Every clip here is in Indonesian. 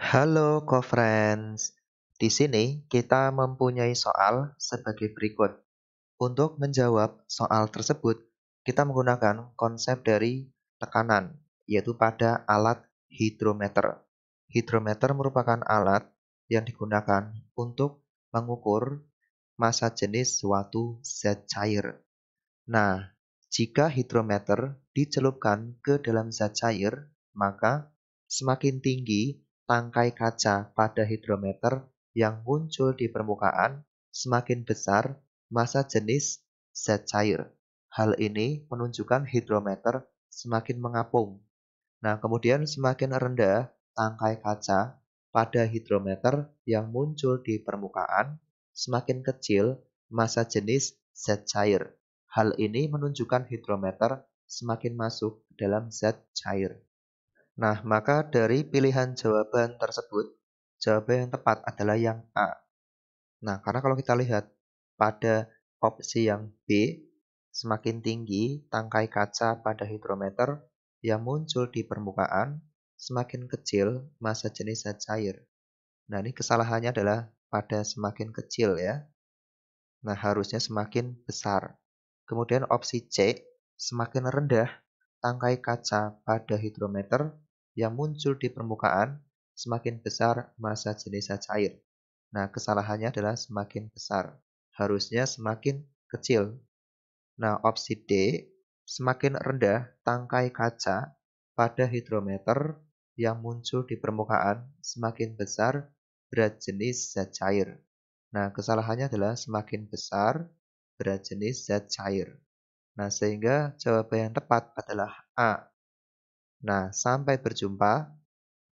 Halo co-friends, di sini kita mempunyai soal sebagai berikut. Untuk menjawab soal tersebut, kita menggunakan konsep dari tekanan, yaitu pada alat hidrometer. Hidrometer merupakan alat yang digunakan untuk mengukur massa jenis suatu zat cair. Nah, jika hidrometer dicelupkan ke dalam zat cair, maka semakin tinggi tangkai kaca pada hidrometer yang muncul di permukaan, semakin besar massa jenis zat cair. Hal ini menunjukkan hidrometer semakin mengapung. Nah, kemudian semakin rendah tangkai kaca pada hidrometer yang muncul di permukaan, semakin kecil massa jenis zat cair. Hal ini menunjukkan hidrometer semakin masuk dalam zat cair. Nah, maka dari pilihan jawaban tersebut, jawaban yang tepat adalah yang A. Nah, karena kalau kita lihat pada opsi yang B, semakin tinggi tangkai kaca pada hidrometer yang muncul di permukaan, semakin kecil massa jenis zat cair. Nah, ini kesalahannya adalah pada semakin kecil ya. Nah, harusnya semakin besar. Kemudian opsi C, semakin rendah tangkai kaca pada hidrometer yang muncul di permukaan, semakin besar massa jenis zat cair. Nah, kesalahannya adalah semakin besar, harusnya semakin kecil. Nah, opsi D, semakin rendah tangkai kaca pada hidrometer yang muncul di permukaan, semakin besar berat jenis zat cair. Nah, kesalahannya adalah semakin besar berat jenis zat cair. Nah, sehingga jawaban yang tepat adalah A. Nah, sampai berjumpa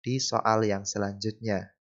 di soal yang selanjutnya.